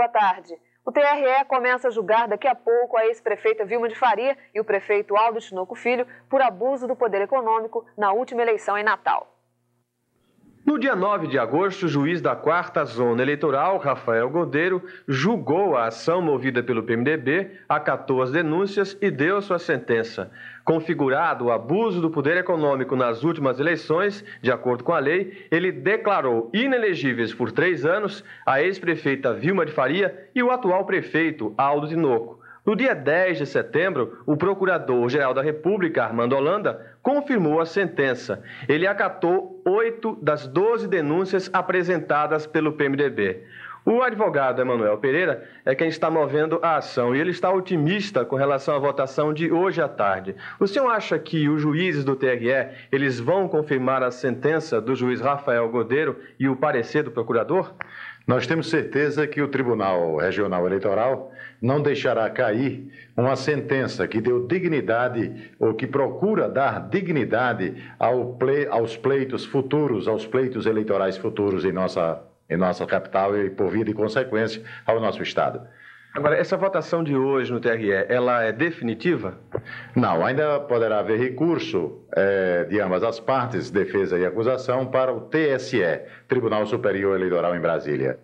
Boa tarde. O TRE começa a julgar daqui a pouco a ex-prefeita Vilma de Faria e o prefeito Aldo Tinôco Filho por abuso do poder econômico na última eleição em Natal. No dia 9 de agosto, o juiz da 4ª Zona Eleitoral, Rafael Godeiro, julgou a ação movida pelo PMDB, acatou as denúncias e deu sua sentença. Configurado o abuso do poder econômico nas últimas eleições, de acordo com a lei, ele declarou inelegíveis por 3 anos a ex-prefeita Vilma de Faria e o atual prefeito, Aldo Tinôco. No dia 10 de setembro, o Procurador-Geral da República, Armando Holanda, confirmou a sentença. Ele acatou 8 das 12 denúncias apresentadas pelo PMDB. O advogado Emmanoel Pereira é quem está movendo a ação e ele está otimista com relação à votação de hoje à tarde. O senhor acha que os juízes do TRE, eles vão confirmar a sentença do juiz Rafael Godeiro e o parecer do procurador? Nós temos certeza que o Tribunal Regional Eleitoral não deixará cair uma sentença que deu dignidade ou que procura dar dignidade aos pleitos futuros, aos pleitos eleitorais futuros em nossa capital e, por via de consequência, ao nosso Estado. Agora, essa votação de hoje no TRE, ela é definitiva? Não, ainda poderá haver recurso de ambas as partes, defesa e acusação, para o TSE, Tribunal Superior Eleitoral em Brasília.